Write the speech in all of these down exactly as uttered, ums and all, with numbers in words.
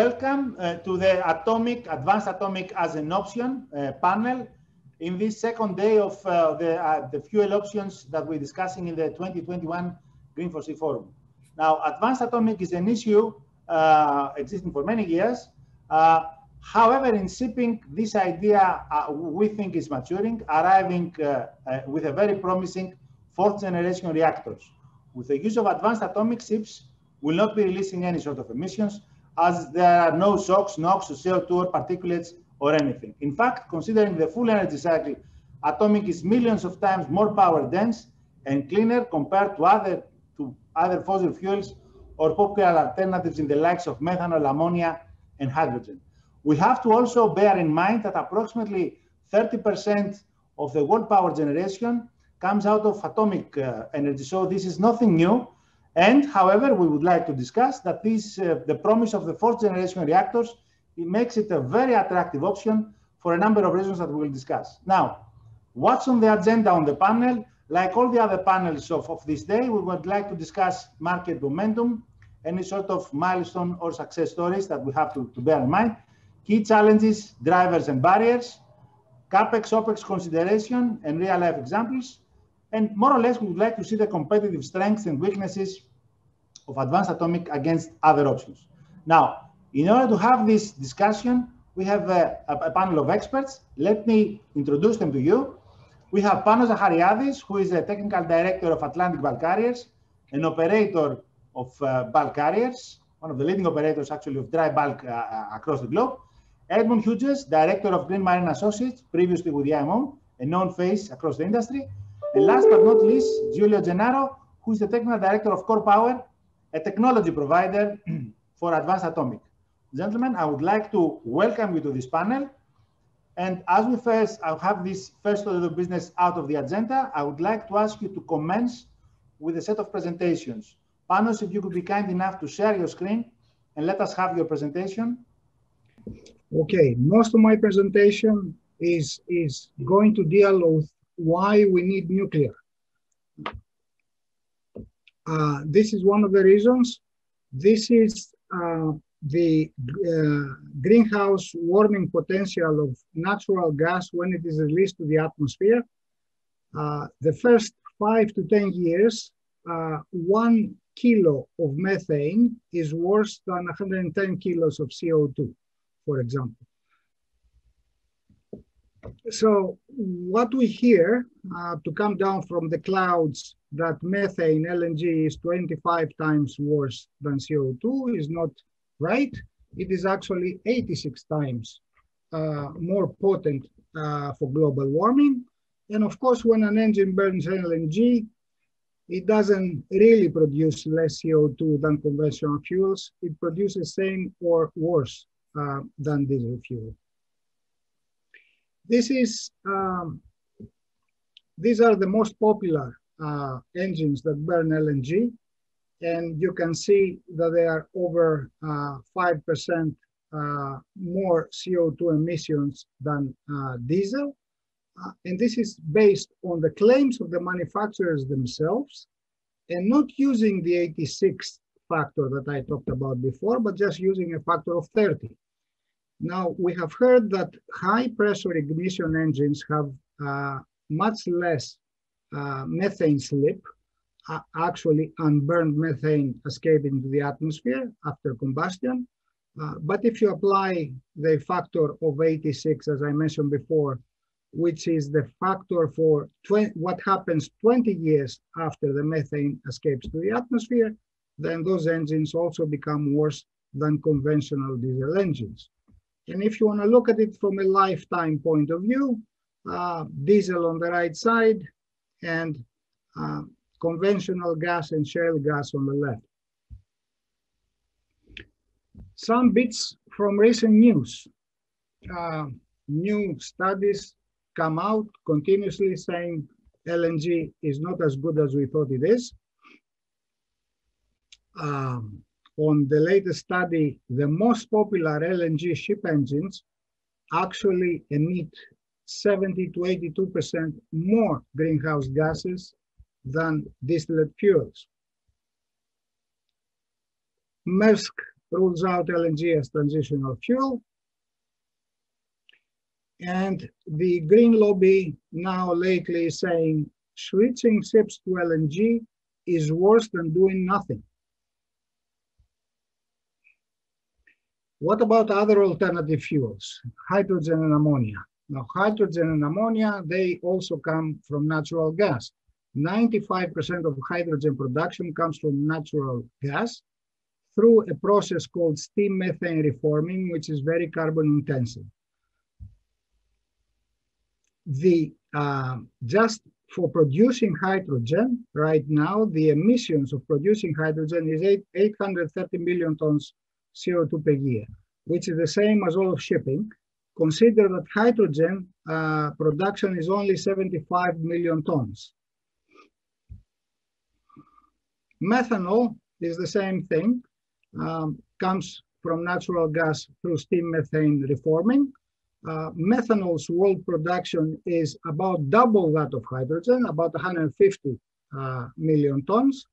Welcome uh, to the Atomic Advanced Atomic as an Option uh, panel. In this second day of uh, the, uh, the fuel options that we're discussing in the twenty twenty-one Green for Sea Forum. Now, advanced atomic is an issue uh, existing for many years. Uh, however, in shipping, this idea uh, we think is maturing, arriving uh, uh, with a very promising fourth generation reactors. With the use of advanced atomic, ships will not be releasing any sort of emissions, as there are no SOx, NOx, C O two, or particulates, or anything. In fact, considering the full energy cycle, atomic is millions of times more power dense and cleaner compared to other, to other fossil fuels or popular alternatives in the likes of methanol, ammonia, and hydrogen. We have to also bear in mind that approximately thirty percent of the world power generation comes out of atomic uh, energy, so this is nothing new. And however, we would like to discuss that this, uh, the promise of the fourth generation reactors, it makes it a very attractive option for a number of reasons that we will discuss. Now, what's on the agenda on the panel? Like all the other panels of, of this day, we would like to discuss market momentum, any sort of milestone or success stories that we have to, to bear in mind, key challenges, drivers and barriers, CAPEX, OPEX consideration and real life examples. And more or less, we would like to see the competitive strengths and weaknesses of advanced atomic against other options. Now, in order to have this discussion, we have a, a, a panel of experts. Let me introduce them to you. We have Panos Zachariadis, who is a technical director of Atlantic Bulk Carriers, an operator of uh, bulk carriers, one of the leading operators actually of dry bulk uh, across the globe. Edmund Hughes, director of Green Marine Associates, previously with the I M O, a known face across the industry. And last but not least, Giulio Gennaro, who is the technical director of Core Power, a technology provider for advanced atomic. Gentlemen, I would like to welcome you to this panel. And as we first, I'll have this first order of business out of the agenda, I would like to ask you to commence with a set of presentations. Panos, if you could be kind enough to share your screen and let us have your presentation. Okay, most of my presentation is, is going to deal with why we need nuclear. Uh, this is one of the reasons. This is uh, the uh, greenhouse warming potential of natural gas when it is released to the atmosphere. Uh, the first five to ten years, uh, one kilo of methane is worse than one hundred ten kilos of C O two, for example. So what we hear uh, to come down from the clouds that methane, L N G, is twenty-five times worse than C O two is not right. It is actually eighty-six times uh, more potent uh, for global warming. And of course, when an engine burns L N G, it doesn't really produce less C O two than conventional fuels. It produces same or worse uh, than diesel fuel. This is, um, these are the most popular uh, engines that burn L N G. And you can see that they are over uh, five percent uh, more C O two emissions than uh, diesel. Uh, and this is based on the claims of the manufacturers themselves and not using the eighty-six factor that I talked about before, but just using a factor of thirty. Now, we have heard that high pressure ignition engines have uh, much less uh, methane slip, uh, actually unburned methane escaping into the atmosphere after combustion. Uh, but if you apply the factor of eighty-six, as I mentioned before, which is the factor for what happens twenty years after the methane escapes to the atmosphere, then those engines also become worse than conventional diesel engines. And if you want to look at it from a lifetime point of view, uh, diesel on the right side and uh, conventional gas and shale gas on the left. Some bits from recent news. Uh, new studies come out continuously saying L N G is not as good as we thought it is. Um, On the latest study, the most popular L N G ship engines actually emit seventy to eighty-two percent more greenhouse gases than distillate fuels. Maersk rules out L N G as transitional fuel. And the green lobby now lately is saying switching ships to L N G is worse than doing nothing. What about other alternative fuels? Hydrogen and ammonia. Now, hydrogen and ammonia, they also come from natural gas. ninety-five percent of hydrogen production comes from natural gas through a process called steam methane reforming, which is very carbon intensive. The, uh, just for producing hydrogen, right now, the emissions of producing hydrogen is eight hundred thirty million tons C O two per year, which is the same as all of shipping. Consider that hydrogen uh, production is only seventy-five million tons. Methanol is the same thing, um, comes from natural gas through steam methane reforming. Uh, methanol's world production is about double that of hydrogen, about one hundred fifty uh, million tons,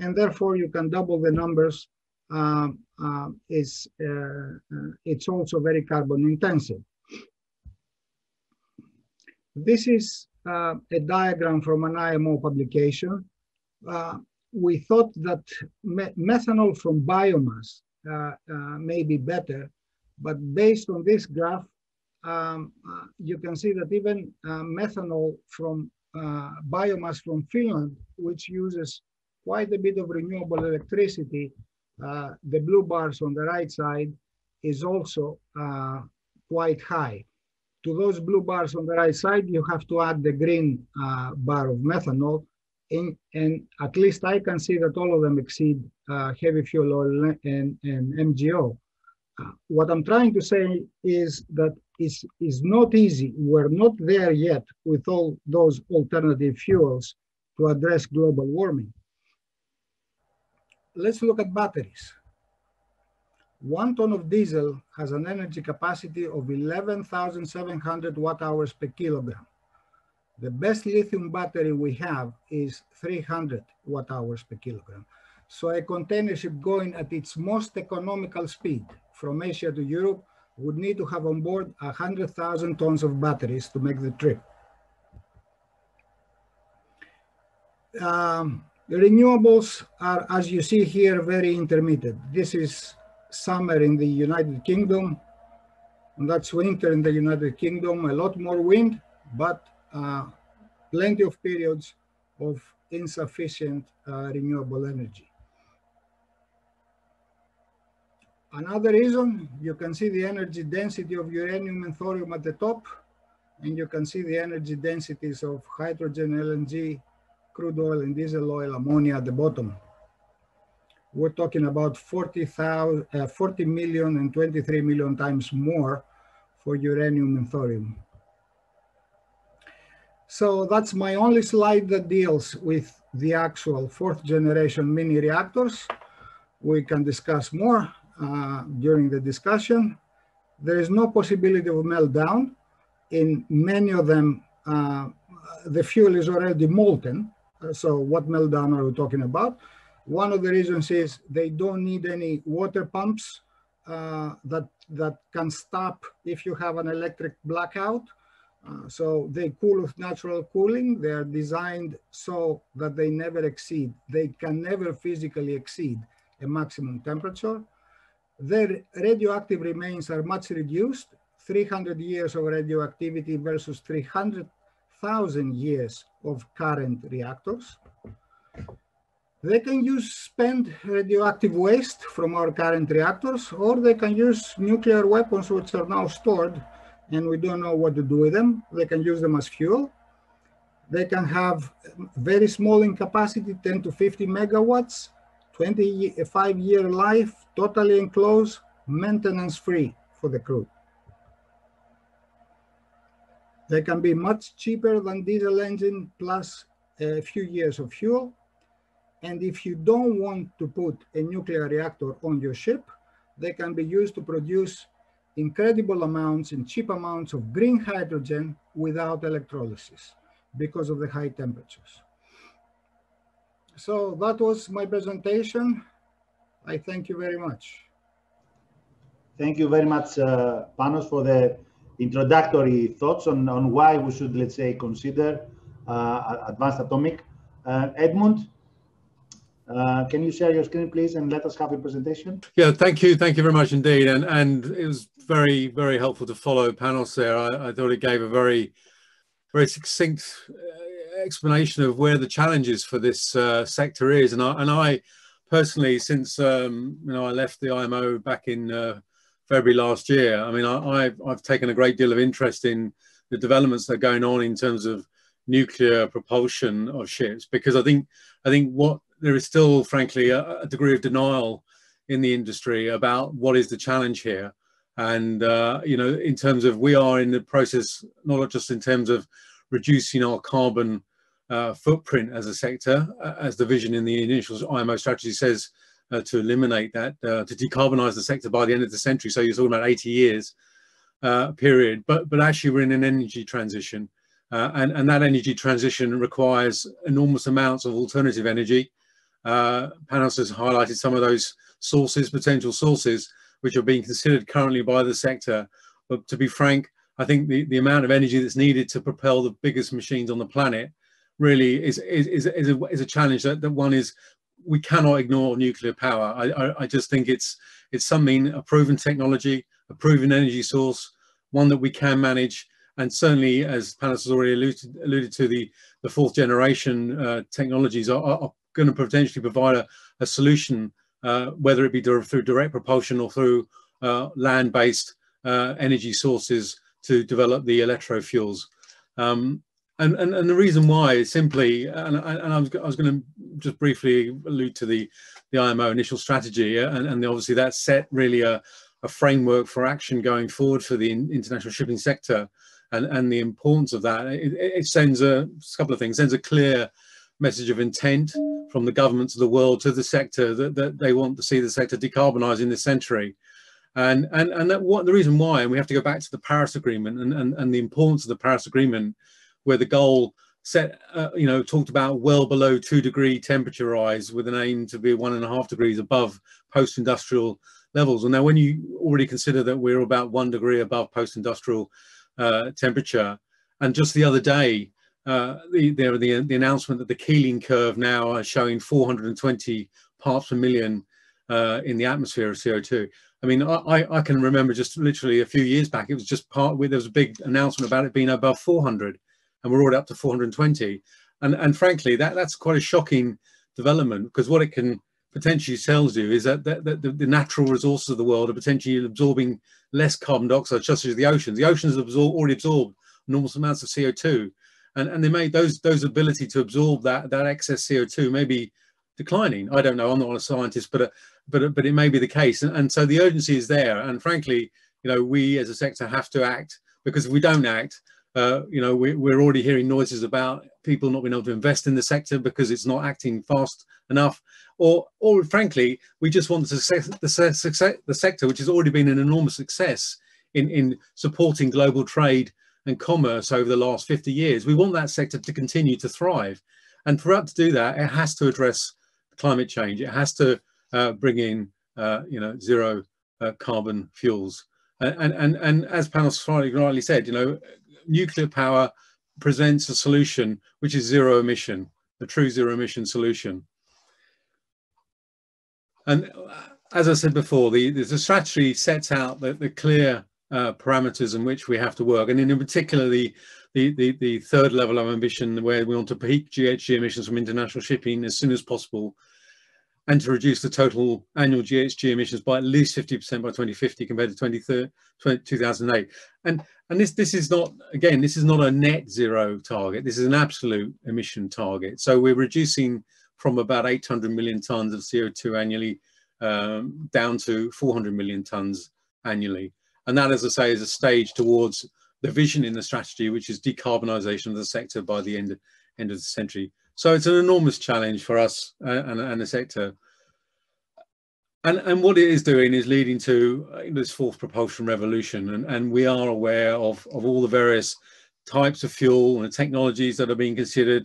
and therefore you can double the numbers. Uh, uh, is, uh, uh, it's also very carbon intensive. This is uh, a diagram from an I M O publication. Uh, we thought that me methanol from biomass uh, uh, may be better, but based on this graph, um, uh, you can see that even uh, methanol from uh, biomass from Finland, which uses quite a bit of renewable electricity, Uh, the blue bars on the right side, is also uh, quite high. To those blue bars on the right side, you have to add the green uh, bar of methanol, in, and at least I can see that all of them exceed uh, heavy fuel oil and, and M G O. Uh, what I'm trying to say is that it's, it's not easy. We're not there yet with all those alternative fuels to address global warming. Let's look at batteries. One ton of diesel has an energy capacity of eleven thousand seven hundred watt hours per kilogram. The best lithium battery we have is three hundred watt hours per kilogram. So a container ship going at its most economical speed from Asia to Europe would need to have on board one hundred thousand tons of batteries to make the trip. Um, The renewables are, as you see here, very intermittent. This is summer in the United Kingdom, and that's winter in the United Kingdom. A lot more wind, but uh, plenty of periods of insufficient uh, renewable energy. Another reason, you can see the energy density of uranium and thorium at the top, and you can see the energy densities of hydrogen, L N G, crude oil and diesel oil, ammonia at the bottom. We're talking about forty million and twenty-three million times more for uranium and thorium. So that's my only slide that deals with the actual fourth generation mini reactors. We can discuss more uh, during the discussion. There is no possibility of meltdown. In many of them, uh, the fuel is already molten. So what meltdown are we talking about? One of the reasons is they don't need any water pumps uh, that, that can stop if you have an electric blackout. Uh, so they cool with natural cooling. They are designed so that they never exceed, they can never physically exceed a maximum temperature. Their radioactive remains are much reduced, three hundred years of radioactivity versus three hundred thousand years of current reactors. They can use spent radioactive waste from our current reactors, or they can use nuclear weapons which are now stored and we don't know what to do with them. They can use them as fuel. They can have very small in capacity, ten to fifty megawatts, twenty-five year life, totally enclosed, maintenance free for the crew. They can be much cheaper than diesel engine plus a few years of fuel. And if you don't want to put a nuclear reactor on your ship, they can be used to produce incredible amounts and cheap amounts of green hydrogen without electrolysis because of the high temperatures. So that was my presentation. I thank you very much. Thank you very much, uh, Panos, for the introductory thoughts on, on why we should, let's say, consider uh, advanced atomic. Uh, Edmund, uh, can you share your screen, please, and let us have your presentation? Yeah, thank you. Thank you very much indeed. And, and it was very, very helpful to follow Panos there. I, I thought it gave a very, very succinct uh, explanation of where the challenges for this uh, sector is. And I, and I personally, since um, you know, I left the I M O back in uh, February last year, I mean, I, I've, I've taken a great deal of interest in the developments that are going on in terms of nuclear propulsion of ships, because I think I think what there is still, frankly, a, a degree of denial in the industry about what is the challenge here. And, uh, you know, in terms of, we are in the process, not just in terms of reducing our carbon uh, footprint as a sector, as the vision in the initial I M O strategy says, Uh, to eliminate that, uh, to decarbonize the sector by the end of the century. So you're talking about eighty years uh, period, but, but actually we're in an energy transition. Uh, and, and that energy transition requires enormous amounts of alternative energy. Uh, Panos has highlighted some of those sources, potential sources, which are being considered currently by the sector. But to be frank, I think the, the amount of energy that's needed to propel the biggest machines on the planet really is, is, is, is, a, is a challenge that, that one is, we cannot ignore nuclear power. I, I, I just think it's it's something, a proven technology, a proven energy source, one that we can manage. And certainly, as Panos has already alluded, alluded to, the, the fourth generation uh, technologies are, are going to potentially provide a, a solution, uh, whether it be through direct propulsion or through uh, land-based uh, energy sources to develop the electrofuels. Um, And, and, and the reason why is simply, and, and I was, I was going to just briefly allude to the, the I M O initial strategy, and, and obviously that set really a, a framework for action going forward for the international shipping sector, and, and the importance of that. It, it sends a, a couple of things, sends a clear message of intent from the governments of the world to the sector that, that they want to see the sector decarbonise in this century. And, and, and that what, the reason why, and we have to go back to the Paris Agreement and, and, and the importance of the Paris Agreement, where the goal set, uh, you know, talked about well below two degree temperature rise with an aim to be one and a half degrees above post-industrial levels. And now when you already consider that we're about one degree above post-industrial uh, temperature, and just the other day, uh, the, the, the, the announcement that the Keeling curve now are showing four hundred twenty parts per million uh, in the atmosphere of C O two. I mean, I, I can remember just literally a few years back, it was just part where there was a big announcement about it being above four hundred. And we're already up to four hundred twenty. And, and frankly, that, that's quite a shocking development, because what it can potentially tells you is that the, the, the natural resources of the world are potentially absorbing less carbon dioxide, just as the oceans. The oceans have absorb, already absorbed enormous amounts of C O two. And, and they made those, those ability to absorb that, that excess C O two may be declining. I don't know, I'm not a scientist, but, uh, but, uh, but it may be the case. And, and so the urgency is there. And frankly, you know, we as a sector have to act, because if we don't act, Uh, you know, we, we're already hearing noises about people not being able to invest in the sector because it's not acting fast enough, or, or frankly, we just want the success, the, success, the sector, which has already been an enormous success in, in supporting global trade and commerce over the last fifty years. We want that sector to continue to thrive, and for it to do that, it has to address climate change. It has to uh, bring in, uh, you know, zero uh, carbon fuels. And, and, and as Panos rightly said, you know, nuclear power presents a solution which is zero emission, a true zero emission solution. And as I said before, the, the strategy sets out the, the clear uh, parameters in which we have to work. And in particular, the, the, the, the third level of ambition, where we want to peak G H G emissions from international shipping as soon as possible, and to reduce the total annual G H G emissions by at least fifty percent by twenty fifty compared to two thousand eight. And, and this, this is not, again, this is not a net zero target. This is an absolute emission target. So we're reducing from about eight hundred million tonnes of C O two annually um, down to four hundred million tonnes annually. And that, as I say, is a stage towards the vision in the strategy, which is decarbonisation of the sector by the end of, end of the century. So it's an enormous challenge for us and, and the sector. And, and what it is doing is leading to this fourth propulsion revolution. And, and we are aware of, of all the various types of fuel and the technologies that are being considered,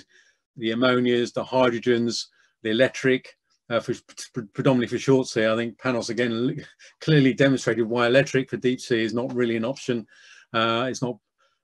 the ammonias, the hydrogens, the electric, uh, for, predominantly for short sea. I think Panos again clearly demonstrated why electric for deep sea is not really an option. Uh, it's not,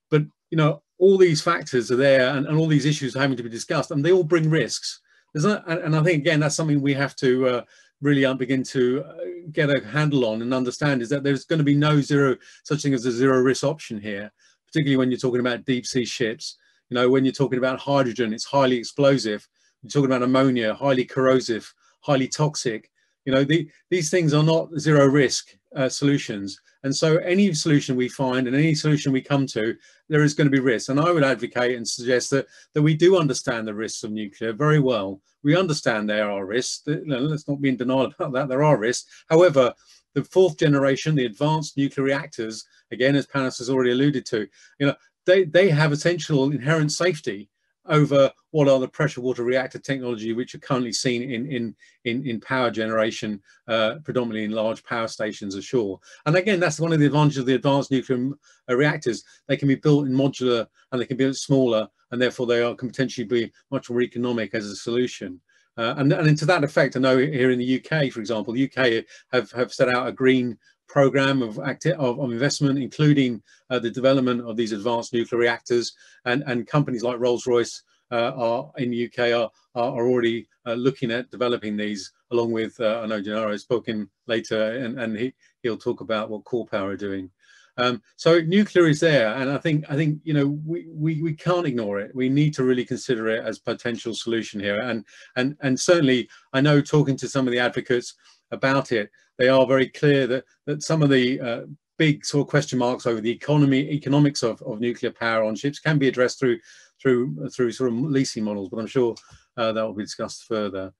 but you know, all these factors are there, and, and all these issues are having to be discussed, and they all bring risks. There's not, and, and I think again that's something we have to uh, really begin to get a handle on and understand, is that there's going to be no zero such thing as a zero risk option here, particularly when you're talking about deep sea ships. You know, when you're talking about hydrogen, it's highly explosive. You're talking about ammonia, highly corrosive, highly toxic. You know, the, these things are not zero risk uh, solutions. And so any solution we find and any solution we come to, there is going to be risks. And I would advocate and suggest that, that we do understand the risks of nuclear very well. We understand there are risks. You know, let's not be in denial about that. There are risks. However, the fourth generation, the advanced nuclear reactors, again, as Panos has already alluded to, you know, they, they have essential inherent safety over what are the pressure water reactor technology, which are currently seen in in in, in power generation, uh, predominantly in large power stations ashore. And again, that's one of the advantages of the advanced nuclear uh, reactors. They can be built in modular, and they can be built smaller, and therefore they are, can potentially be much more economic as a solution. Uh, and, and to that effect, I know here in the U K, for example, the U K have, have set out a green program of, acti of, of investment, including uh, the development of these advanced nuclear reactors, and, and companies like Rolls Royce uh, are in the U K are, are already uh, looking at developing these, along with, uh, I know Gennaro has spoken later, and, and he, he'll talk about what Core Power are doing. Um, so nuclear is there, and I think, I think you know, we, we, we can't ignore it. We need to really consider it as potential solution here. And, and, and certainly, I know talking to some of the advocates about it, they are very clear that, that some of the uh, big sort of question marks over the economy, economics of, of nuclear power on ships can be addressed through through through sort of leasing models, but I'm sure uh, that will be discussed further.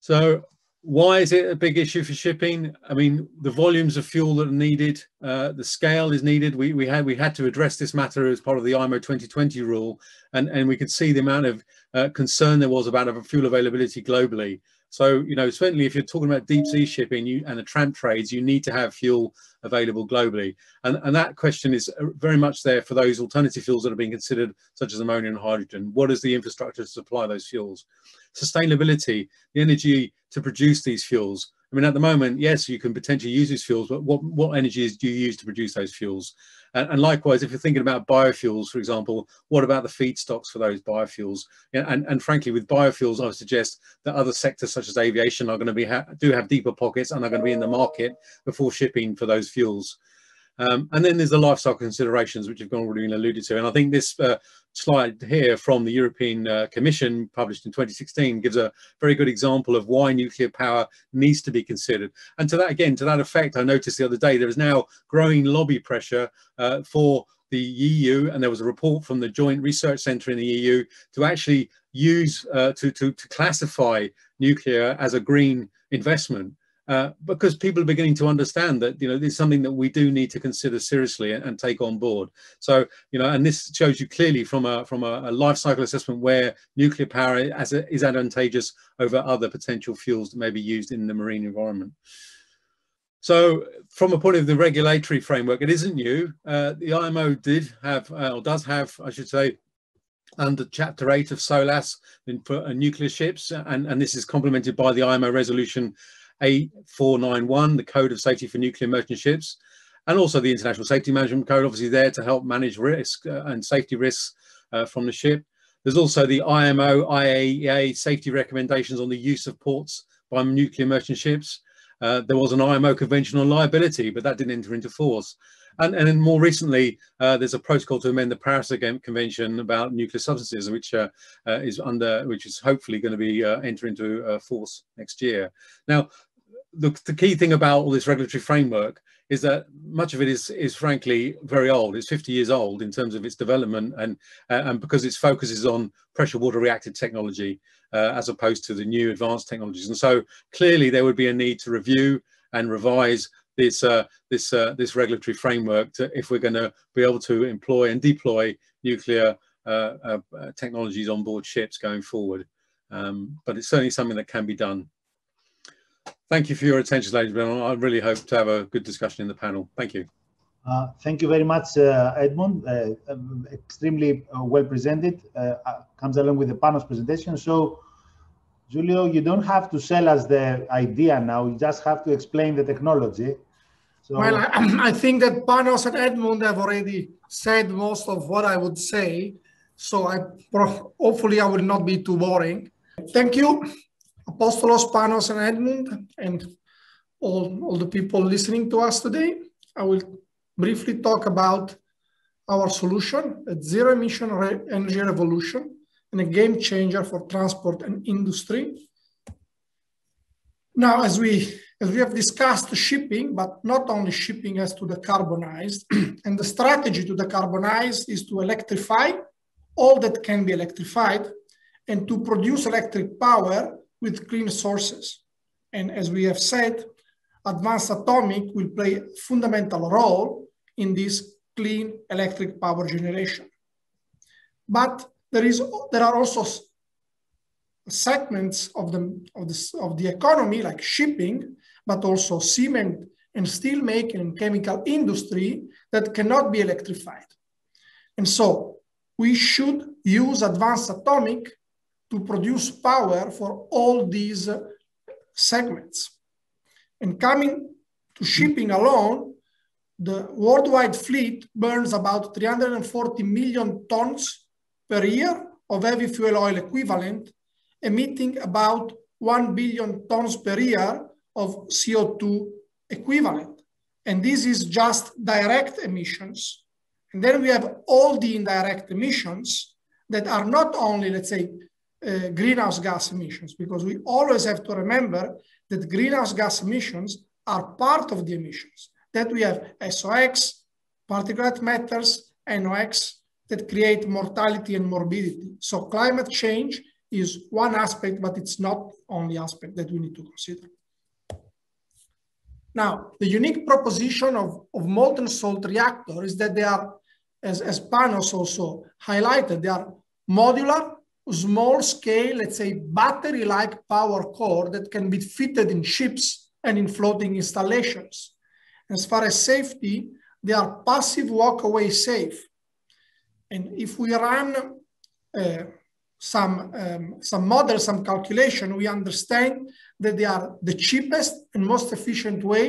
So why is it a big issue for shipping? I mean, the volumes of fuel that are needed, uh, the scale is needed. We, we, had, we had to address this matter as part of the I M O twenty twenty rule, and, and we could see the amount of uh, concern there was about fuel availability globally. So, you know, certainly if you're talking about deep sea shipping you, and the tramp trades, you need to have fuel available globally. And, and that question is very much there for those alternative fuels that are being considered, such as ammonia and hydrogen. What is the infrastructure to supply those fuels? Sustainability, the energy to produce these fuels. I mean, at the moment, yes, you can potentially use these fuels, but what, what energies do you use to produce those fuels? And, and likewise, if you're thinking about biofuels, for example, what about the feedstocks for those biofuels? And, and frankly, with biofuels, I would suggest that other sectors such as aviation are going to be ha do have deeper pockets and are going to be in the market before shipping for those fuels. Um, and then there's the lifestyle considerations, which have already been alluded to. And I think this uh, slide here from the European uh, Commission, published in twenty sixteen, gives a very good example of why nuclear power needs to be considered. And to that, again, to that effect, I noticed the other day, there is now growing lobby pressure uh, for the E U, and there was a report from the Joint Research Centre in the E U to actually use, uh, to, to, to classify nuclear as a green investment. Uh, because people are beginning to understand that, you know, this is something that we do need to consider seriously and, and take on board. So, you know, and this shows you clearly from a from a, a life cycle assessment where nuclear power as a, is advantageous over other potential fuels that may be used in the marine environment. So from a point of the regulatory framework, it isn't new. Uh, the I M O did have, uh, or does have, I should say, under Chapter eight of SOLAS in uh, nuclear ships, and, and this is complemented by the I M O resolution eight four nine one, the Code of Safety for Nuclear Merchant Ships, and also the International Safety Management Code, obviously there to help manage risk uh, and safety risks uh, from the ship. There's also the I M O, I A E A safety recommendations on the use of ports by nuclear merchant ships. Uh, there was an I M O convention on liability, but that didn't enter into force. And, and then more recently, uh, there's a protocol to amend the Paris Agreement Convention about nuclear substances, which uh, uh, is under, which is hopefully going to be uh, enter into uh, force next year. Now, the, the key thing about all this regulatory framework is that much of it is, is frankly very old. It's fifty years old in terms of its development, and uh, and because its focus is on pressure water reactor technology uh, as opposed to the new advanced technologies. And so clearly there would be a need to review and revise this uh, this uh, this regulatory framework to, if we're going to be able to employ and deploy nuclear uh, uh, technologies on board ships going forward. Um, but it's certainly something that can be done. Thank you for your attention, ladies and gentlemen. I really hope to have a good discussion in the panel. Thank you. Uh, thank you very much, uh, Edmund. Uh, um, extremely uh, well presented. Uh, uh, comes along with the panel's presentation. So, Giulio, you don't have to sell us the idea now. You just have to explain the technology. So, well, I, I think that Panos and Edmund have already said most of what I would say. So I hopefully I will not be too boring. Thank you, Apostolos, Panos, and Edmund, and all, all the people listening to us today. I will briefly talk about our solution, a zero-emission re energy revolution, and a game changer for transport and industry. Now, as we, as we have discussed shipping, but not only shipping has to decarbonize, and the strategy to decarbonize is to electrify all that can be electrified and to produce electric power with clean sources. And as we have said, advanced atomic will play a fundamental role in this clean electric power generation. But there, is, there are also segments of the, of, the, of the economy, like shipping, but also cement and steel making and chemical industry that cannot be electrified. And so we should use advanced atomic to produce power for all these uh, segments. And coming to shipping alone, the worldwide fleet burns about three hundred forty million tons per year of heavy fuel oil equivalent, emitting about one billion tons per year of C O two equivalent. And this is just direct emissions. And then we have all the indirect emissions that are not only, let's say, Uh, greenhouse gas emissions, because we always have to remember that greenhouse gas emissions are part of the emissions, that we have S O x, particulate matters, N O x that create mortality and morbidity. So climate change is one aspect, but it's not the only aspect that we need to consider. Now, the unique proposition of, of molten salt reactor is that they are, as, as Panos also highlighted, they are modular, small scale, let's say, battery-like power core that can be fitted in ships and in floating installations. As far as safety, they are passive walk-away safe. And if we run uh, some, um, some model, some calculation, we understand that they are the cheapest and most efficient way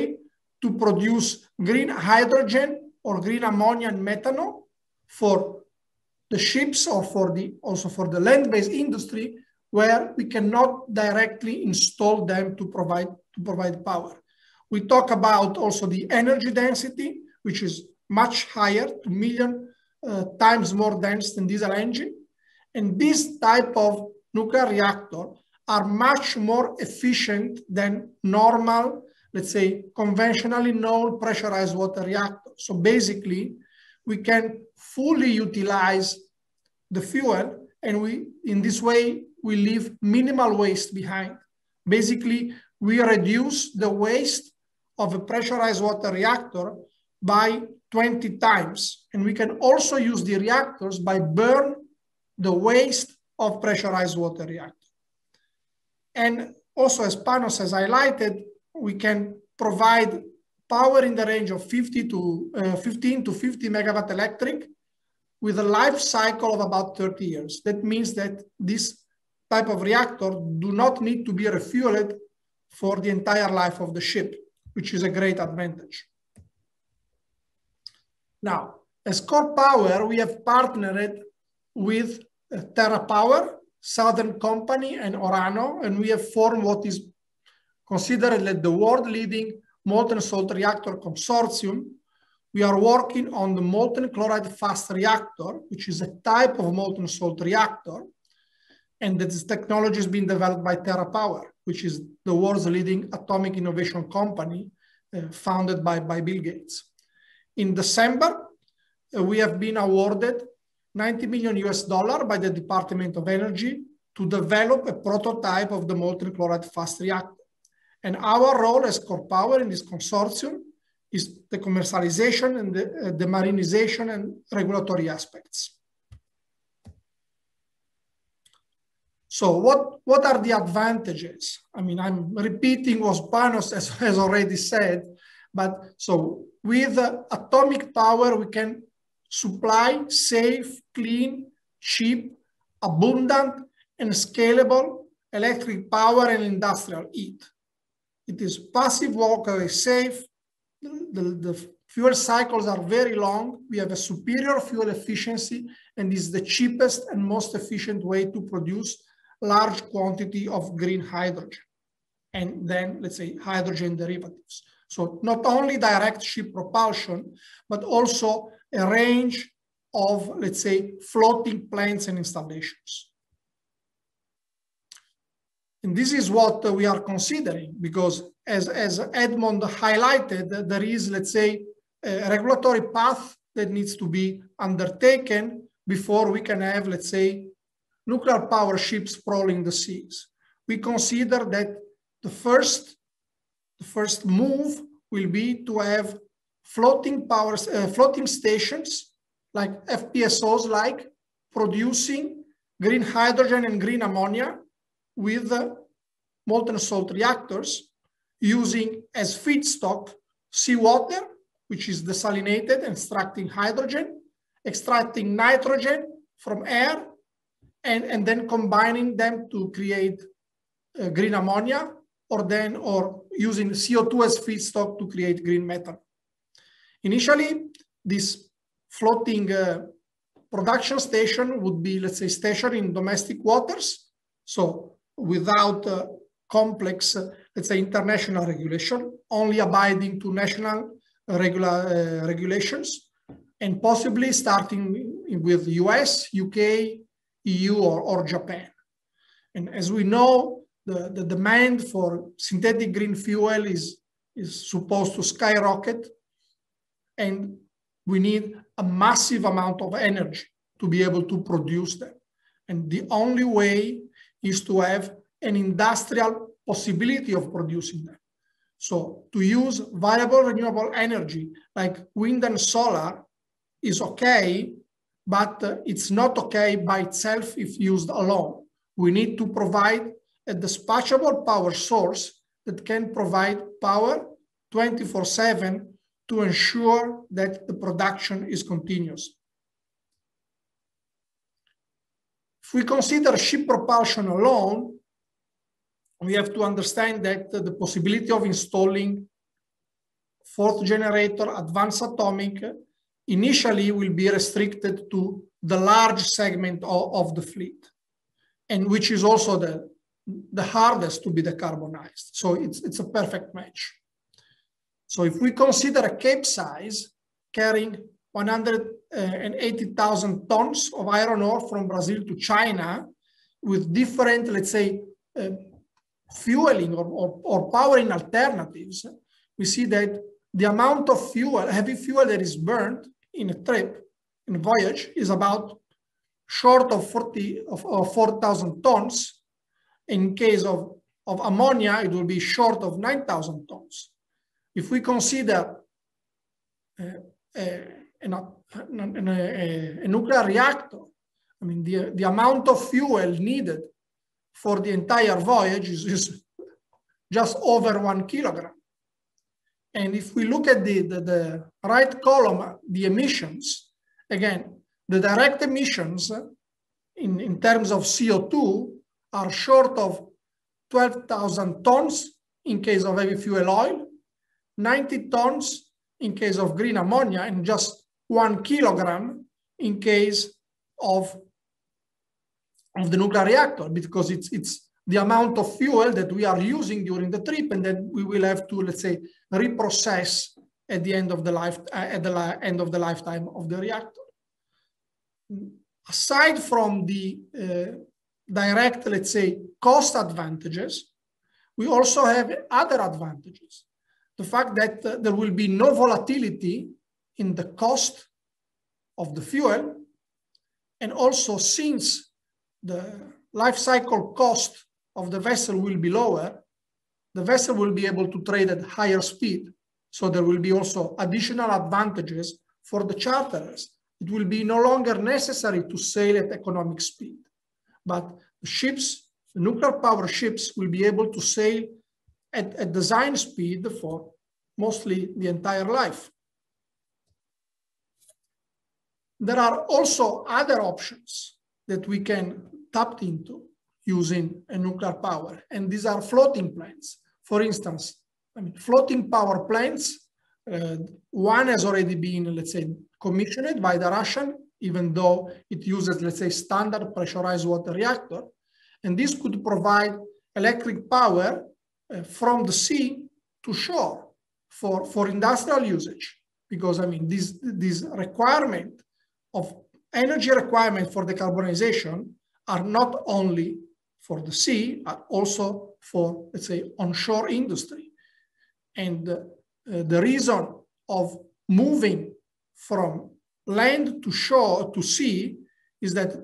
to produce green hydrogen or green ammonia and methanol for the ships or for the, also for the land-based industry, where we cannot directly install them to provide, to provide power. We talk about also the energy density, which is much higher, a million uh, times more dense than diesel engine. And this type of nuclear reactor are much more efficient than normal, let's say, conventionally known pressurized water reactor. So basically, we can fully utilize the fuel, and we, in this way, we leave minimal waste behind. Basically, we reduce the waste of a pressurized water reactor by twenty times. And we can also use the reactors by burn the waste of pressurized water reactor. And also, as Panos has highlighted, we can provide power in the range of fifty to, uh, fifteen to fifty megawatt electric with a life cycle of about thirty years. That means that this type of reactor do not need to be refueled for the entire life of the ship, which is a great advantage. Now, as Core Power, we have partnered with uh, TerraPower, Southern Company, and Orano, and we have formed what is considered like the world leading molten salt reactor consortium. We are working on the molten chloride fast reactor, which is a type of molten salt reactor. And this technology is being developed by TerraPower, which is the world's leading atomic innovation company uh, founded by, by Bill Gates. In December, uh, we have been awarded ninety million U S dollars by the Department of Energy to develop a prototype of the molten chloride fast reactor. And our role as Core Power in this consortium is the commercialization and the, uh, the marinization and regulatory aspects. So what, what are the advantages? I mean, I'm repeating what Panos has, has already said, but so with uh, atomic power, we can supply safe, clean, cheap, abundant, and scalable electric power and industrial heat. It is passive work, very safe. The, the, the fuel cycles are very long. We have a superior fuel efficiency and is the cheapest and most efficient way to produce large quantity of green hydrogen. And then let's say hydrogen derivatives. So not only direct ship propulsion, but also a range of, let's say, floating plants and installations. And this is what we are considering because as, as Edmund highlighted, there is, let's say, a regulatory path that needs to be undertaken before we can have, let's say, nuclear power ships prowling the seas. We consider that the first, the first move will be to have floating power, uh, floating stations like F P S Os, like producing green hydrogen and green ammonia with molten salt reactors using as feedstock seawater, which is desalinated, extracting hydrogen, extracting nitrogen from air, and, and then combining them to create uh, green ammonia, or then or using C O two as feedstock to create green methane. Initially, this floating uh, production station would be, let's say, stationed in domestic waters. So without uh, complex, uh, let's say, international regulation, only abiding to national regular uh, regulations, and possibly starting with U S, U K, E U, or, or Japan. And as we know, the, the demand for synthetic green fuel is, is supposed to skyrocket, and we need a massive amount of energy to be able to produce them. And the only way is to have an industrial possibility of producing them. So to use variable renewable energy like wind and solar is okay, but it's not okay by itself if used alone. We need to provide a dispatchable power source that can provide power twenty-four seven to ensure that the production is continuous. If we consider ship propulsion alone, we have to understand that the possibility of installing fourth generator advanced atomic initially will be restricted to the large segment of, of the fleet, and which is also the, the hardest to be decarbonized. So it's, it's a perfect match. So if we consider a capesize carrying one hundred eighty thousand tons of iron ore from Brazil to China with different, let's say, uh, fueling or, or, or powering alternatives, we see that the amount of fuel, heavy fuel that is burned in a trip, in a voyage, is about short of four thousand tons. In case of, of ammonia, it will be short of nine thousand tons. If we consider uh, uh, In a, in a, a nuclear reactor, I mean, the, the amount of fuel needed for the entire voyage is, is just over one kilogram. And if we look at the, the, the right column, the emissions, again, the direct emissions in, in terms of C O two are short of twelve thousand tons in case of heavy fuel oil, ninety tons in case of green ammonia, and just one kilogram in case of, of the nuclear reactor, because it's, it's the amount of fuel that we are using during the trip, and then we will have to, let's say, reprocess at the end of the life uh, at the li end of the lifetime of the reactor. Aside from the uh, direct, let's say, cost advantages, we also have other advantages. The fact that uh, there will be no volatility in the cost of the fuel, and also since the life cycle cost of the vessel will be lower, the vessel will be able to trade at higher speed. So there will be also additional advantages for the charterers. It will be no longer necessary to sail at economic speed, but the ships, the nuclear power ships, will be able to sail at, at design speed for mostly the entire life. There are also other options that we can tap into. using a nuclear power. And these are floating plants. For instance, I mean, floating power plants, uh, one has already been, let's say, commissioned by the Russian, even though it uses, let's say, standard pressurized water reactor. And this could provide electric power uh, from the sea to shore for, for industrial usage. Because, I mean, this, this requirement of energy requirement for decarbonization are not only for the sea, but also for, let's say, onshore industry. And uh, the reason of moving from land to shore to sea is that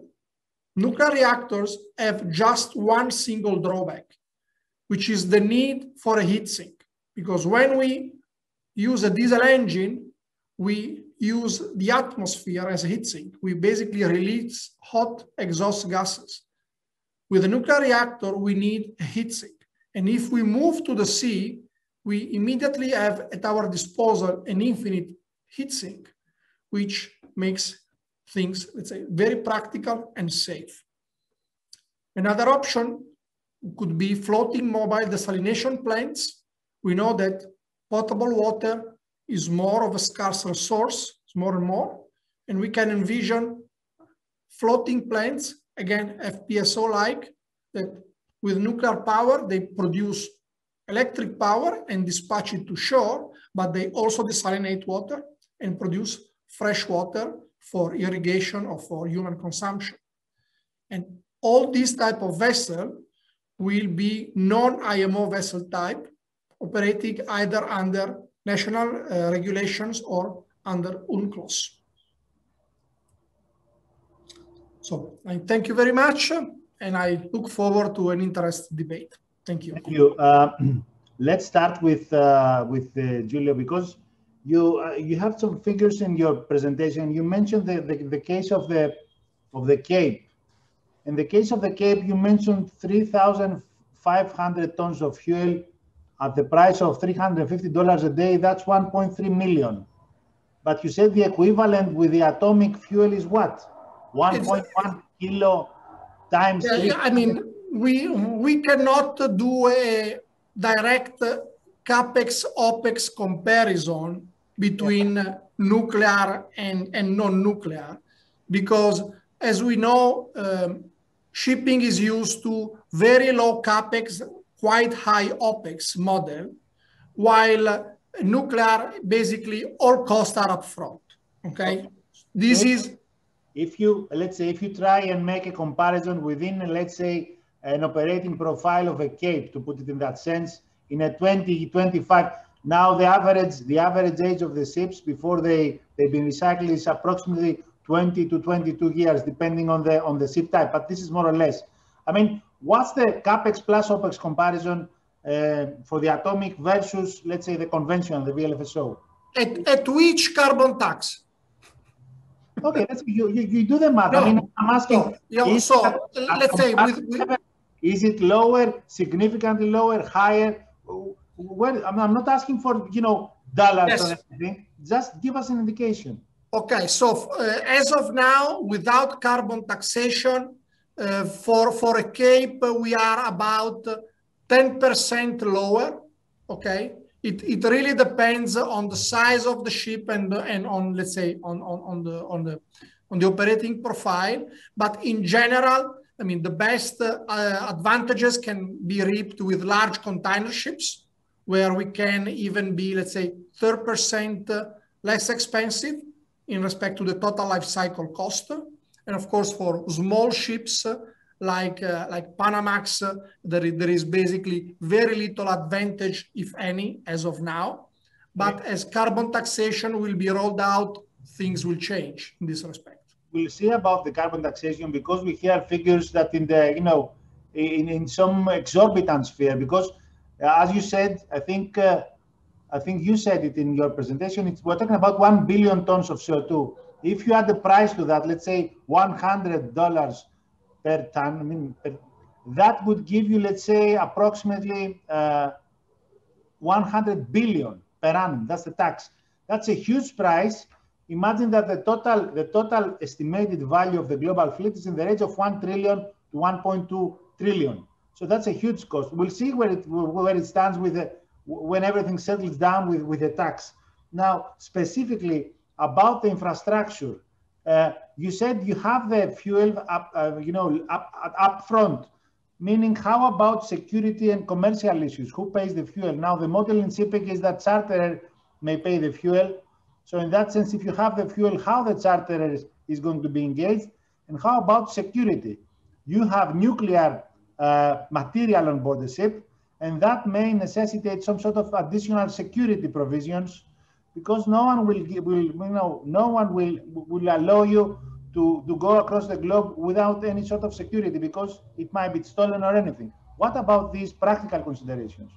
nuclear reactors have just one single drawback, which is the need for a heat sink. Because when we use a diesel engine, we use the atmosphere as a heat sink. We basically release hot exhaust gases. With a nuclear reactor, we need a heat sink. And if we move to the sea, we immediately have at our disposal an infinite heat sink, which makes things, let's say, very practical and safe. Another option could be floating mobile desalination plants. We know that potable water is more of a scarce resource, more and more, and we can envision floating plants, again, F P S O-like, that with nuclear power, they produce electric power and dispatch it to shore, but they also desalinate water and produce fresh water for irrigation or for human consumption. And all these type of vessel will be non I M O vessel type, operating either under national uh, regulations or under UNCLOS. So I thank you very much, and I look forward to an interesting debate. Thank you. Thank you. Uh, let's start with uh, with uh, Giulio, because you uh, you have some figures in your presentation. You mentioned the, the the case of the of the Cape. In the case of the Cape, you mentioned three thousand five hundred tons of fuel at the price of three hundred fifty dollars a day. That's one point three million. But you said the equivalent with the atomic fuel is what? one point one kilo times. Yeah, yeah, I mean, we we cannot do a direct capex opex comparison between yeah. nuclear and and non-nuclear, because as we know, um, shipping is used to very low capex, quite high opex model, while nuclear basically all costs are upfront. Okay, okay. this if, is if you let's say if you try and make a comparison within, let's say, an operating profile of a Cape, to put it in that sense, in a twenty, twenty-five. Now the average, the average age of the ships before they they've been recycled is approximately twenty to twenty-two years, depending on the on the ship type. But this is more or less. I mean, what's the capex plus opex comparison uh, for the atomic versus, let's say, the conventional, the V L F S O? At, at which carbon tax? Okay, that's, you, you, you do the math. No, I mean, I'm asking. No, yeah, is so that, let's say, with, with, is it lower, significantly lower, higher? Well, I'm, I'm not asking for, you know, dollars yes. or anything. Just give us an indication. Okay, so uh, as of now, without carbon taxation, uh, for for a Cape, we are about ten percent lower. Okay. It, it really depends on the size of the ship and and on, let's say, on, on, on the on the on the operating profile. But in general, I mean, the best uh, advantages can be reaped with large container ships, where we can even be, let's say, thirty percent less expensive in respect to the total life cycle cost. And of course, for small ships like uh, like Panamax, uh, there, is, there is basically very little advantage, if any, as of now. But yeah. as carbon taxation will be rolled out, things will change in this respect. We'll see about the carbon taxation, because we hear figures that in the, you know, in, in some exorbitant sphere, because uh, as you said, I think, uh, I think you said it in your presentation, it's, we're talking about one billion tons of C O two. If you add the price to that, let's say one hundred dollars per ton, I mean, per, that would give you, let's say, approximately uh, one hundred billion per annum. That's the tax. That's a huge price. Imagine that the total, the total estimated value of the global fleet is in the range of one trillion to one point two trillion. So that's a huge cost. We'll see where it, where it stands with the, when everything settles down with, with the tax. Now, specifically about the infrastructure, uh, you said you have the fuel up, uh, you know, up, up front, meaning how about security and commercial issues? Who pays the fuel? Now, the model in shipping is that charterer may pay the fuel. So in that sense, if you have the fuel, how the charterer is, is going to be engaged? And how about security? You have nuclear uh, material on board the ship, and that may necessitate some sort of additional security provisions, because no one will, will you know, no one will, will allow you to, to go across the globe without any sort of security, because it might be stolen or anything. What about these practical considerations?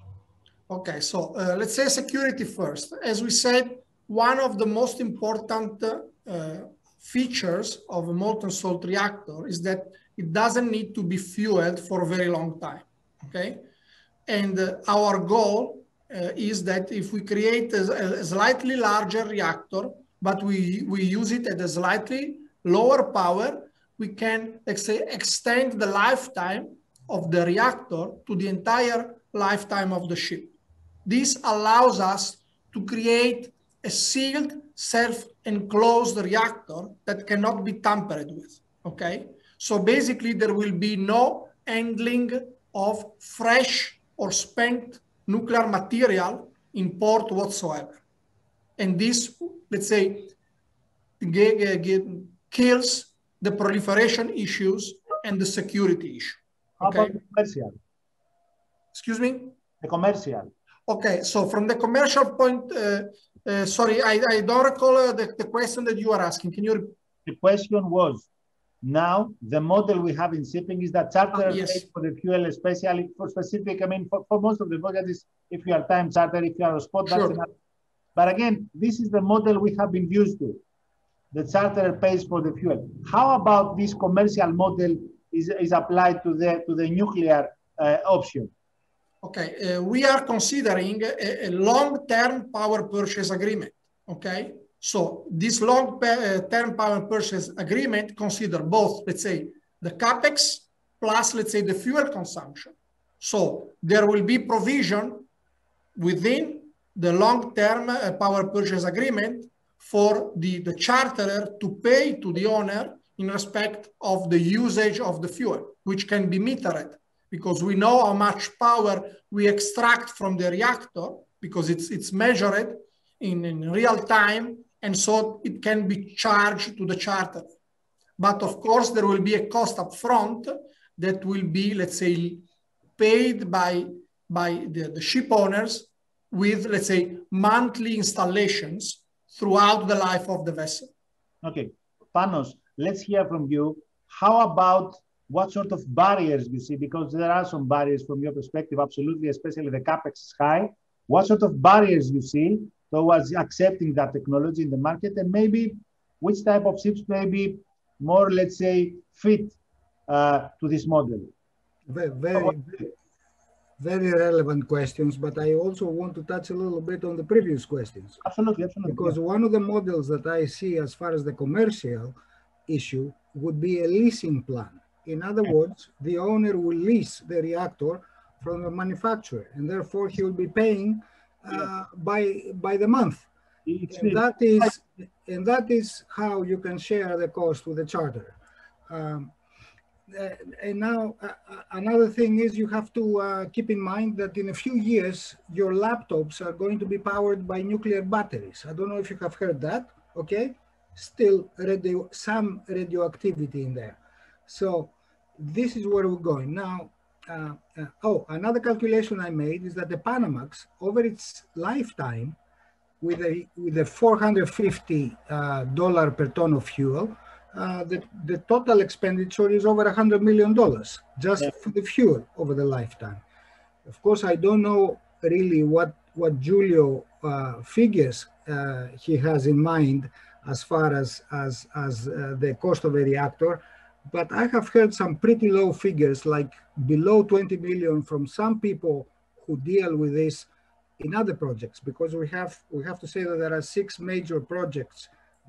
Okay, so uh, let's say security first. As we said, one of the most important uh, features of a molten salt reactor is that it doesn't need to be fueled for a very long time, okay? And uh, our goal uh, is that if we create a, a slightly larger reactor, but we, we use it at a slightly lower power, we can, let's say, extend the lifetime of the reactor to the entire lifetime of the ship. This allows us to create a sealed, self-enclosed reactor that cannot be tampered with, okay? So basically there will be no handling of fresh or spent nuclear material in port whatsoever. And this, let's say, kills the proliferation issues and the security issue. Okay? How about the commercial? Excuse me? The commercial. Okay, so from the commercial point, uh, Uh, sorry, I, I don't recall uh, the, the question that you are asking. Can you repeat? The question was, now the model we have in shipping is that charter ah, yes. pays for the fuel, especially for specific, I mean, for, for most of the voyages, if you are time charter, if you are a spot, sure. that's enough. But again, this is the model we have been used to. The charter pays for the fuel. How about this commercial model is, is applied to the, to the nuclear uh, option? Okay, uh, we are considering a, a long-term power purchase agreement, okay? So this long-term power purchase agreement consider both, let's say, the CapEx plus, let's say, the fuel consumption. So there will be provision within the long-term uh, power purchase agreement for the, the charterer to pay to the owner in respect of the usage of the fuel, which can be metered, because we know how much power we extract from the reactor, because it's, it's measured in, in real time, and so it can be charged to the charterer. But of course, there will be a cost up front that will be, let's say, paid by, by the, the ship owners with, let's say, monthly installations throughout the life of the vessel. Okay, Panos, let's hear from you. How about what sort of barriers you see? Because there are some barriers from your perspective, absolutely, especially the CapEx is high. What sort of barriers you see towards accepting that technology in the market? And maybe which type of ships may be more, let's say, fit uh, to this model? Very, very relevant questions, but I also want to touch a little bit on the previous questions. Absolutely, absolutely. Because yeah. one of the models that I see as far as the commercial issue would be a leasing plan. In other words, the owner will lease the reactor from the manufacturer, and therefore he will be paying uh, by by the month. And that is and that is how you can share the cost with the charter. Um, and now uh, another thing is you have to uh, keep in mind that in a few years your laptops are going to be powered by nuclear batteries. I don't know if you have heard that. Okay, still radio some radioactivity in there. So this is where we're going now. Uh, uh, oh, another calculation I made is that the Panamax, over its lifetime, with a with a four hundred fifty dollars uh, per ton of fuel, uh, the the total expenditure is over one hundred million dollars just yeah. for the fuel over the lifetime. Of course, I don't know really what what Giulio uh, figures uh, he has in mind as far as as as uh, the cost of a reactor. But I have heard some pretty low figures, like below twenty million from some people who deal with this in other projects, because we have we have to say that there are six major projects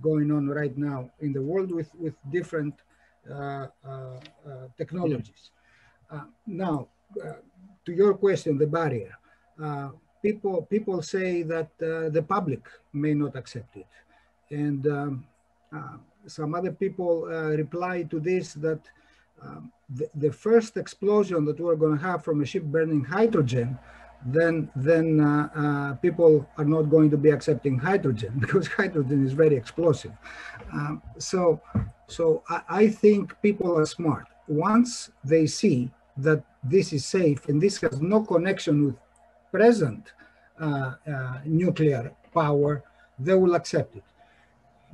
going on right now in the world with, with different uh, uh, uh, technologies. Uh, now, uh, to your question, the barrier. Uh, people, people say that uh, the public may not accept it. And um, uh, some other people uh, reply to this that um, the, the first explosion that we're going to have from a ship burning hydrogen, then, then uh, uh, people are not going to be accepting hydrogen because hydrogen is very explosive. Um, so so I, I think people are smart. Once they see that this is safe and this has no connection with present uh, uh, nuclear power, they will accept it.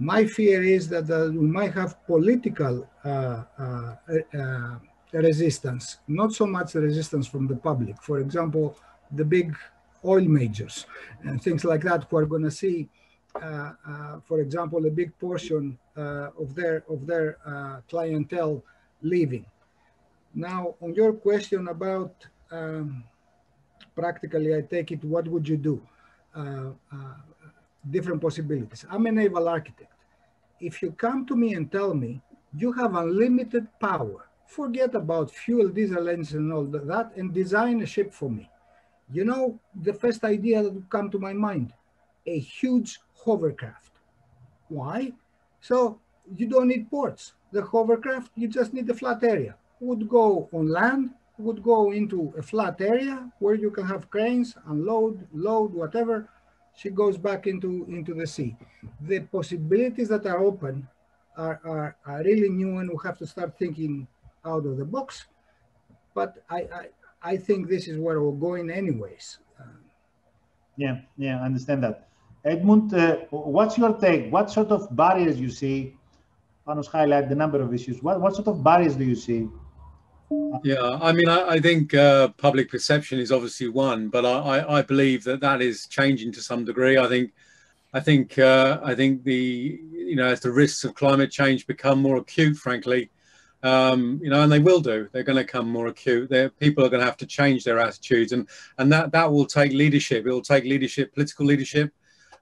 My fear is that uh, we might have political uh, uh, uh, resistance, not so much resistance from the public. For example, the big oil majors and things like that, who are going to see, uh, uh, for example, a big portion uh, of their of their uh, clientele leaving. Now, on your question about um, practically, I take it, what would you do? Uh, uh, different possibilities. I'm a naval architect. If you come to me and tell me you have unlimited power, forget about fuel, diesel engines and all that, and design a ship for me. You know, the first idea that would come to my mind, a huge hovercraft. Why? So you don't need ports. The hovercraft, you just need a flat area. Would go on land, would go into a flat area where you can have cranes, unload, load, whatever. She goes back into, into the sea. The possibilities that are open are, are, are really new, and we have to start thinking out of the box. But I, I, I think this is where we're going anyways. Um, yeah, yeah, I understand that. Edmund, uh, what's your take? What sort of barriers you see? Panos highlight the number of issues. What, what sort of barriers do you see? Yeah, I mean, I, I think uh, public perception is obviously one, but I, I believe that that is changing to some degree. I think, I think, uh, I think the you know as the risks of climate change become more acute, frankly, um, you know, and they will do. They're going to come more acute. They're, people are going to have to change their attitudes, and and that that will take leadership. It will take leadership, political leadership.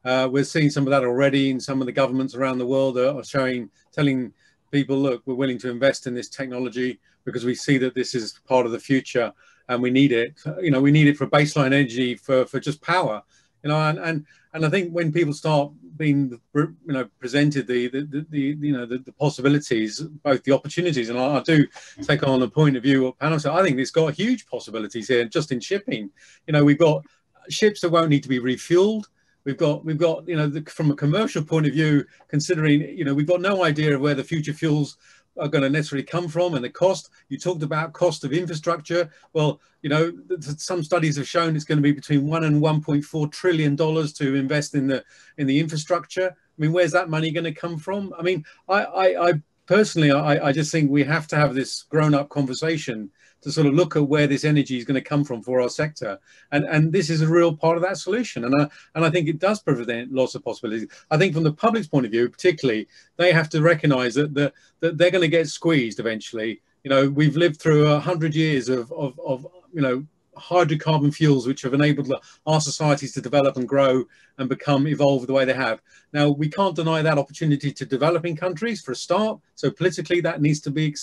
Uh, we're seeing some of that already, and some of the governments around the world are, are showing, telling people, look, we're willing to invest in this technology because we see that this is part of the future and we need it. You know, we need it for baseline energy, for, for just power, you know, and, and, and I think when people start being, you know, presented the, the, the, the you know, the, the possibilities, both the opportunities, and I, I do take on the point of view of Panos. I think it's got huge possibilities here just in shipping. You know, we've got ships that won't need to be refueled. We've got, we've got, you know, the, from a commercial point of view, considering, you know, we've got no idea of where the future fuels are going to necessarily come from and the cost. You talked about cost of infrastructure. Well, you know, some studies have shown it's going to be between one and one point four trillion dollars to invest in the in the infrastructure. I mean, where's that money going to come from? I mean, I, I, I personally, I, I just think we have to have this grown-up conversation to sort of look at where this energy is going to come from for our sector, and and this is a real part of that solution, and I and I think it does present lots of possibilities. I think from the public's point of view, particularly, they have to recognise that the, that they're going to get squeezed eventually. You know, we've lived through a hundred years of, of of you know hydrocarbon fuels, which have enabled our societies to develop and grow and become evolved the way they have. Now, we can't deny that opportunity to developing countries for a start. So politically, that needs to be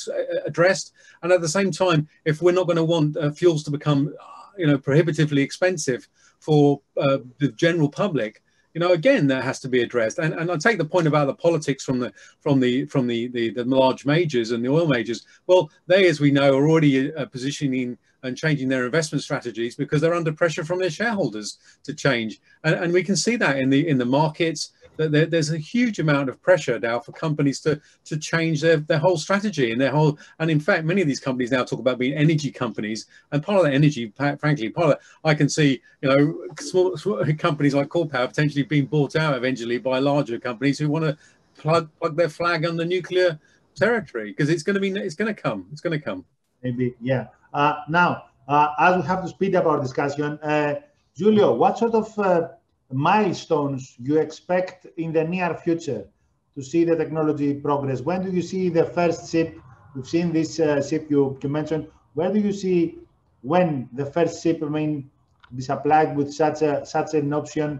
addressed. And at the same time, if we're not going to want uh, fuels to become, you know, prohibitively expensive for uh, the general public, you know, again, that has to be addressed. And and I take the point about the politics from the from the from the the, the large majors and the oil majors. Well, they, as we know, are already uh, positioning and changing their investment strategies because they're under pressure from their shareholders to change. And, and we can see that in the in the markets. That there's a huge amount of pressure now for companies to to change their, their whole strategy and their whole, and in fact, many of these companies now talk about being energy companies, and part of that energy, frankly, part of that, I can see, you know, small, small companies like Core Power potentially being bought out eventually by larger companies who want to plug, plug their flag on the nuclear territory, because it's going to be, it's going to come, it's going to come. Maybe, yeah. Uh, now, uh, as we have to speed up our discussion, uh, Giulio, what sort of uh, milestones you expect in the near future to see the technology progress? When do you see the first ship? We've seen this uh, ship you, you mentioned. Where do you see when the first ship I mean, be supplied with such a such an option,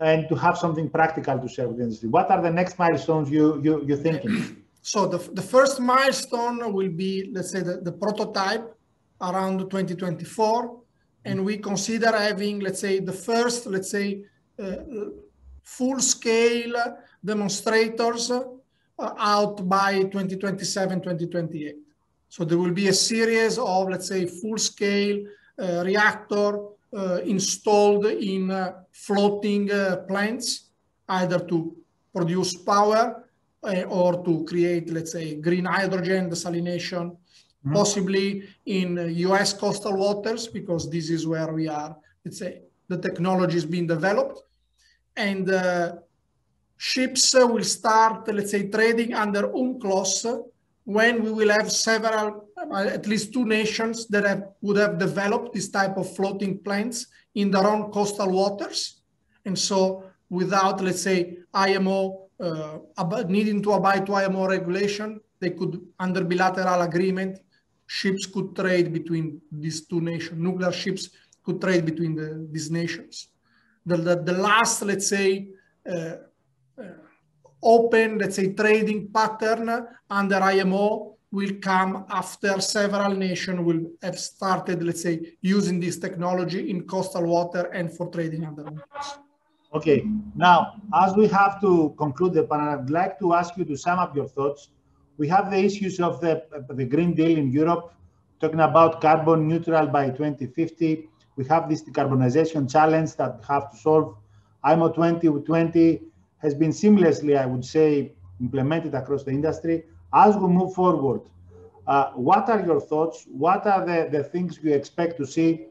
and to have something practical to share with the industry? What are the next milestones you you you're thinking? So the, the first milestone will be, let's say, the, the prototype around twenty twenty-four. And we consider having, let's say, the first, let's say, uh, full-scale demonstrators uh, out by twenty twenty-seven, twenty twenty-eight. So there will be a series of, let's say, full-scale uh, reactor uh, installed in uh, floating uh, plants, either to produce power uh, or to create, let's say, green hydrogen desalination, possibly in U S coastal waters, because this is where we are, let's say, the technology is being developed. And uh, ships uh, will start, let's say, trading under UNCLOS when we will have several, uh, at least two nations that have, would have developed this type of floating plants in their own coastal waters. And so without, let's say, I M O, uh, needing to abide to I M O regulation, they could, under bilateral agreement, ships could trade between these two nations, nuclear ships could trade between the, these nations. The, the, the last, let's say, uh, uh, open, let's say, trading pattern under I M O will come after several nations will have started, let's say, using this technology in coastal water and for trading under I M O. Okay, now, as we have to conclude the panel, I'd like to ask you to sum up your thoughts. We have the issues of the, the Green Deal in Europe, talking about carbon neutral by twenty fifty. We have this decarbonization challenge that we have to solve. I M O twenty twenty has been seamlessly, I would say, implemented across the industry. As we move forward, uh, what are your thoughts? What are the, the things you expect to see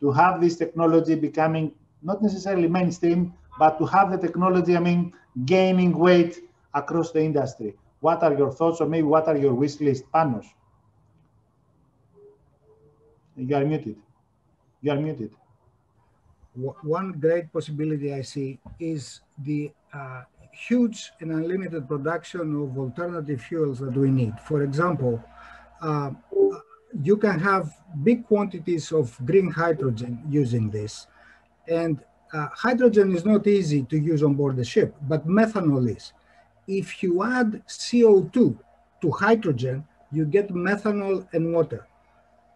to have this technology becoming not necessarily mainstream, but to have the technology, I mean, gaining weight across the industry? What are your thoughts, or maybe what are your wish list, Panos? You are muted. You are muted. One great possibility I see is the uh, huge and unlimited production of alternative fuels that we need. For example, uh, you can have big quantities of green hydrogen using this. And uh, hydrogen is not easy to use on board the ship, but methanol is. If you add C O two to hydrogen, you get methanol and water,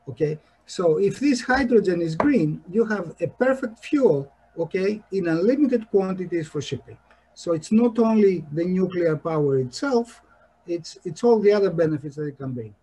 okay? So if this hydrogen is green, you have a perfect fuel, okay, in unlimited quantities for shipping. So it's not only the nuclear power itself, it's, it's all the other benefits that it can bring.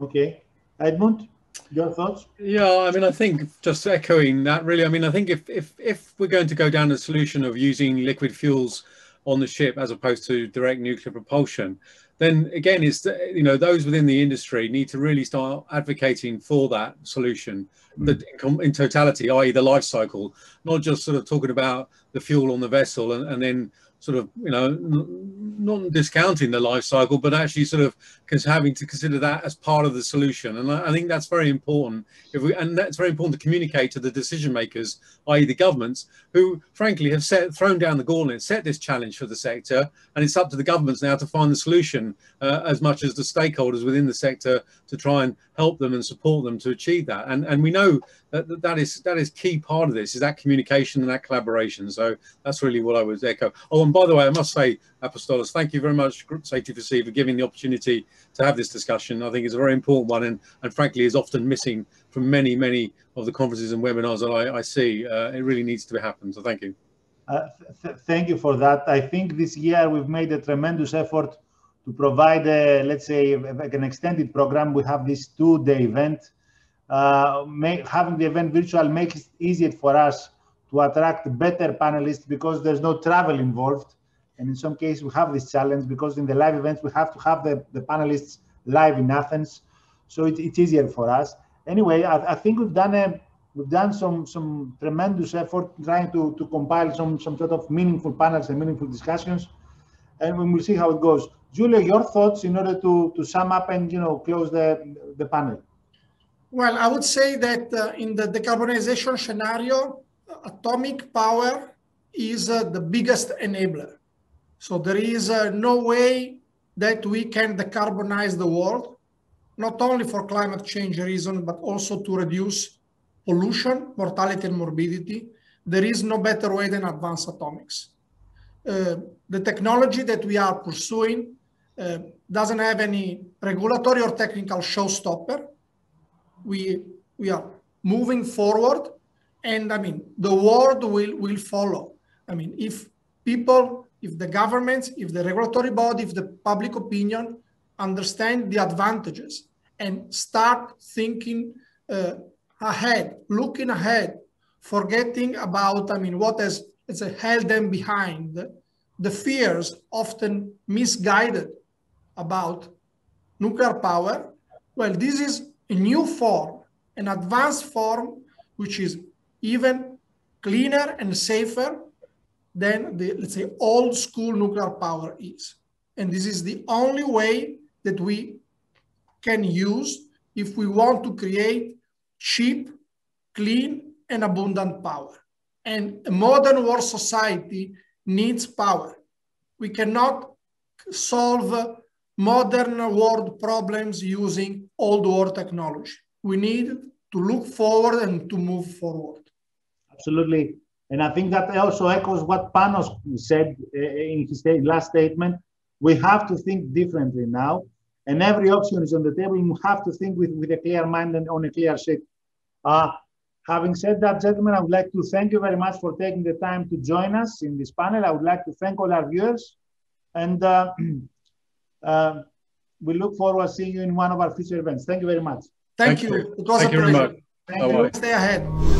Okay, Edmund, your thoughts? Yeah, I mean, I think just echoing that really, I mean, I think if, if, if we're going to go down the solution of using liquid fuels on the ship as opposed to direct nuclear propulsion, then again, it's, you know, those within the industry need to really start advocating for that solution, mm. that in, in totality, that is the life cycle, not just sort of talking about the fuel on the vessel and, and then sort of, you know, not discounting the life cycle, but actually sort of having to consider that as part of the solution. And I, I think that's very important. If we, and that's very important to communicate to the decision makers, that is the governments, who frankly have set, thrown down the gauntlet, set this challenge for the sector. And it's up to the governments now to find the solution uh, as much as the stakeholders within the sector to try and help them and support them to achieve that. And, and we know that that is, that is key part of this, is that communication and that collaboration. So that's really what I would echo. Oh, and by the way, I must say, Apostolos, thank you very much, SAFETY four SEA, for giving the opportunity to have this discussion. I think it's a very important one, and, and frankly is often missing from many, many of the conferences and webinars that I, I see. Uh, it really needs to happen, so thank you. Uh, th thank you for that. I think this year we've made a tremendous effort to provide, a, let's say, an extended program. We have this two-day event. Uh, may, having the event virtual makes it easier for us to attract better panelists because there's no travel involved. And in some cases, we have this challenge because in the live events, we have to have the, the panelists live in Athens. So it, it's easier for us. Anyway, I, I think we've done a, we've done some, some tremendous effort trying to, to compile some, some sort of meaningful panels and meaningful discussions. And we will see how it goes. Giulio, your thoughts in order to, to sum up and, you know, close the, the panel. Well, I would say that uh, in the decarbonization scenario, atomic power is uh, the biggest enabler. So there is uh, no way that we can decarbonize the world, not only for climate change reasons, but also to reduce pollution, mortality, and morbidity. There is no better way than advanced atomics. Uh, the technology that we are pursuing uh, doesn't have any regulatory or technical showstopper. We, we are moving forward, and I mean, the world will, will follow. I mean, if people, if the governments, if the regulatory body, if the public opinion understand the advantages and start thinking uh, ahead, looking ahead, forgetting about, I mean, what has, has held them behind, the fears often misguided about nuclear power. Well, this is a new form, an advanced form, which is even cleaner and safer than the, let's say, old school nuclear power is. And this is the only way that we can use if we want to create cheap, clean, and abundant power. And a modern world society needs power. We cannot solve modern world problems using old world technology. We need to look forward and to move forward. Absolutely. And I think that also echoes what Panos said in his last statement. We have to think differently now, and every option is on the table. You have to think with, with a clear mind and on a clear sheet. Uh, having said that, gentlemen, I would like to thank you very much for taking the time to join us in this panel. I would like to thank all our viewers, and uh, uh, we look forward to seeing you in one of our future events. Thank you very much. Thank, thank you. you. It was thank a pleasure. Thank you. Stay ahead.